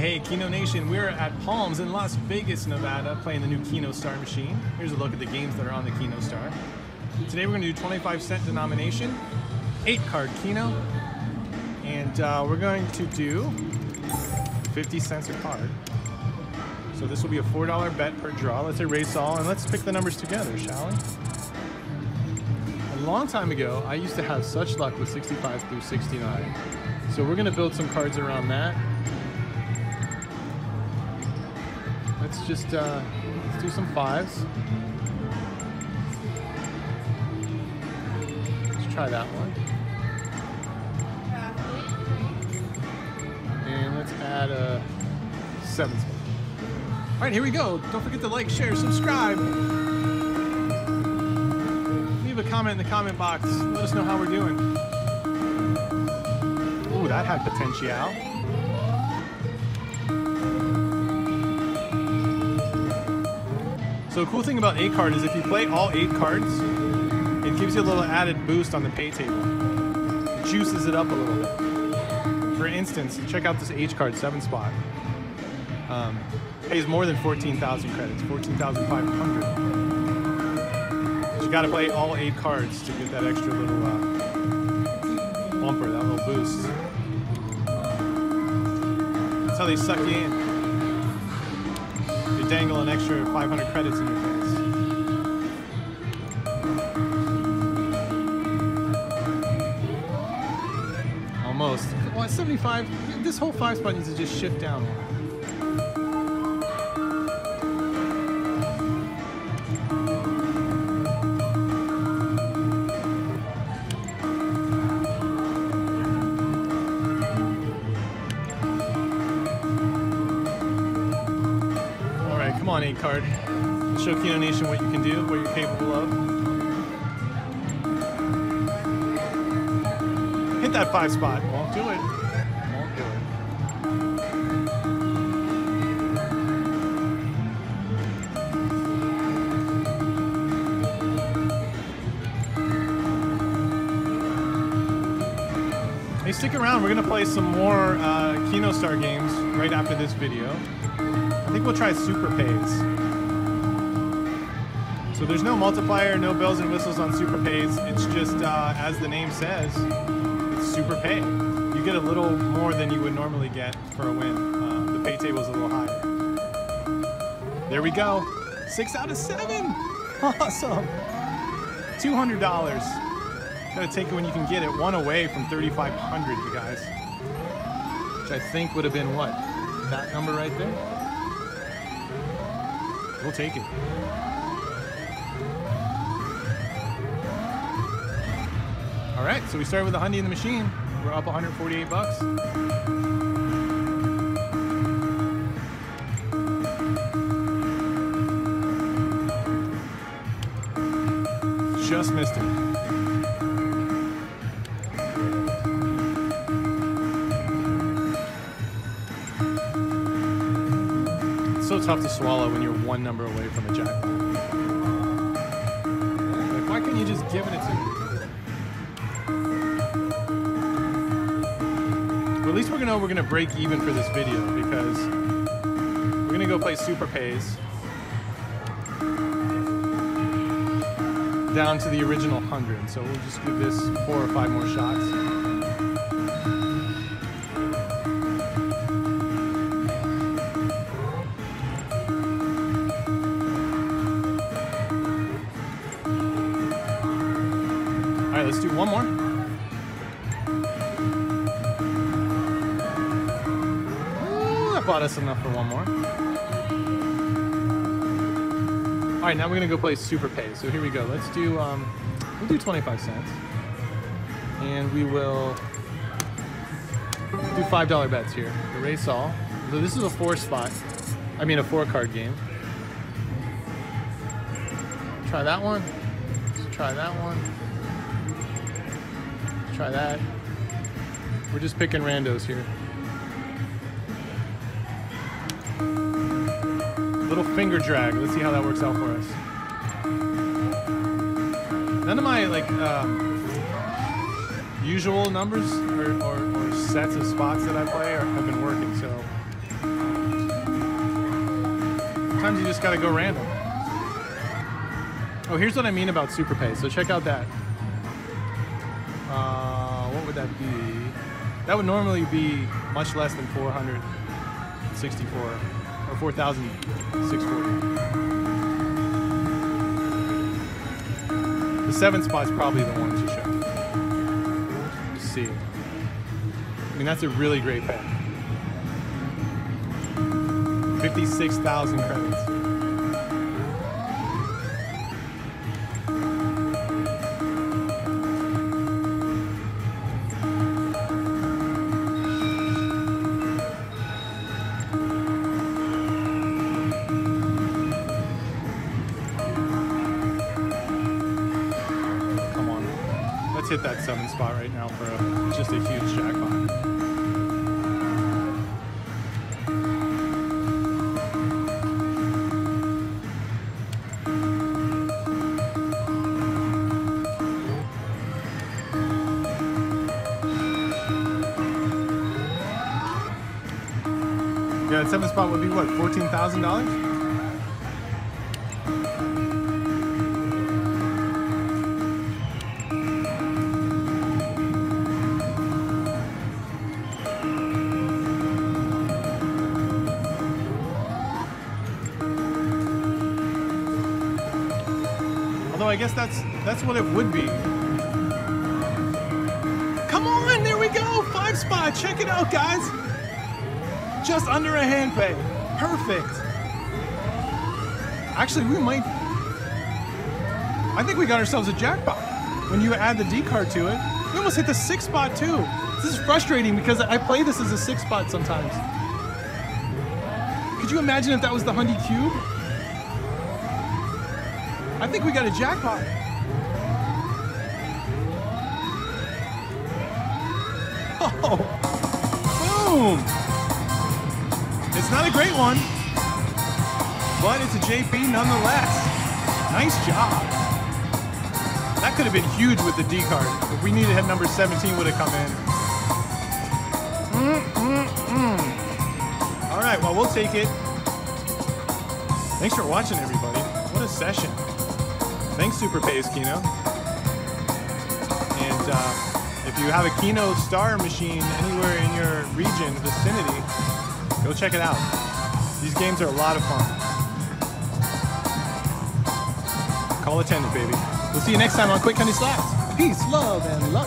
Hey, Keno Nation, we're at Palms in Las Vegas, Nevada, playing the new Keno Star machine. Here's a look at the games that are on the Keno Star. Today we're going to do 25-cent denomination, 8-card Keno, and we're going to do 50 cents a card. So this will be a $4 bet per draw. Let's erase all, and let's pick the numbers together, shall we? A long time ago, I used to have such luck with 65 through 69. So we're going to build some cards around that. Let's just let's do some fives. Let's try that one. And let's add a seventh one. All right, here we go. Don't forget to like, share, subscribe. Leave a comment in the comment box. Let us know how we're doing. Ooh, that had potential. So the cool thing about 8 card is if you play all 8 cards, it gives you a little added boost on the pay table. It juices it up a little bit. For instance, check out this H card, 7 spot. Pays more than 14,000 credits, 14,500. You gotta play all 8 cards to get that extra little bumper, that little boost. That's how they suck you in. Dangle an extra 500 credits in your face. Almost. Well, at 75, this whole 5 spot needs to just shift down. Come on, 8 card. Let's show Keno Nation what you can do, what you're capable of. Hit that 5 spot. Won't do it. Won't do it. Hey, stick around. We're going to play some more Keno Star games right after this video. I think we'll try Super Pays. So there's no multiplier, no bells and whistles on Super Pays. It's just, as the name says, it's Super Pay. You get a little more than you would normally get for a win. The pay table's a little higher. There we go. 6 out of 7. Awesome. $200. Gotta take it when you can get it. One away from 3,500, you guys. Which I think would have been what? That number right there? We'll take it. All right, so we started with a hundy in the machine. We're up 148 bucks. Just missed it. It's so tough to swallow when you're one number away from a jackpot. Like, why can't you just give it to me? Well, at least we're gonna break even for this video because we're gonna go play Super Pays down to the original 100. So we'll just give this 4 or 5 more shots. Let's do one more. Ooh, that bought us enough for one more. All right, now we're gonna go play Super Pay. So here we go. Let's do we'll do 25 cents, and we will do $5 bets here. Erase all. So this is a 4-card game. Try that one. Let's try that one. Try that. We're just picking randos here. Little finger drag. Let's see how that works out for us. None of my like usual numbers or sets of spots that I play have been working, so sometimes you just gotta go random. Oh, here's what I mean about Super Pays. So check out that. What would that be? That would normally be much less than 464 or 4,640. The 7th spot's probably the one to show. Let's see. I mean, that's a really great pack. 56,000 credits. Come on. Let's hit that 7th spot right now for just a huge jackpot. Yeah, that 7th spot would be what, $14,000? Although I guess that's what it would be. Come on, there we go, 5th spot. Check it out, guys. Just under a hand pay. Perfect. Actually, we might... I think we got ourselves a jackpot. When you add the D card to it, we almost hit the 6th spot too. This is frustrating because I play this as a 6th spot sometimes. Could you imagine if that was the Hundy Cube? I think we got a jackpot. Oh, boom. It's not a great one, but it's a JP nonetheless. Nice job. That could have been huge with the D card. If we needed to have number 17 would have come in. All right, well, we'll take it. Thanks for watching, everybody. What a session. Thanks, Super Pays Keno. And if you have a Keno Star machine anywhere in your region, vicinity, go check it out. These games are a lot of fun. Call attendant, baby. We'll see you next time on Quick Hundy Slots. Peace, love, and love.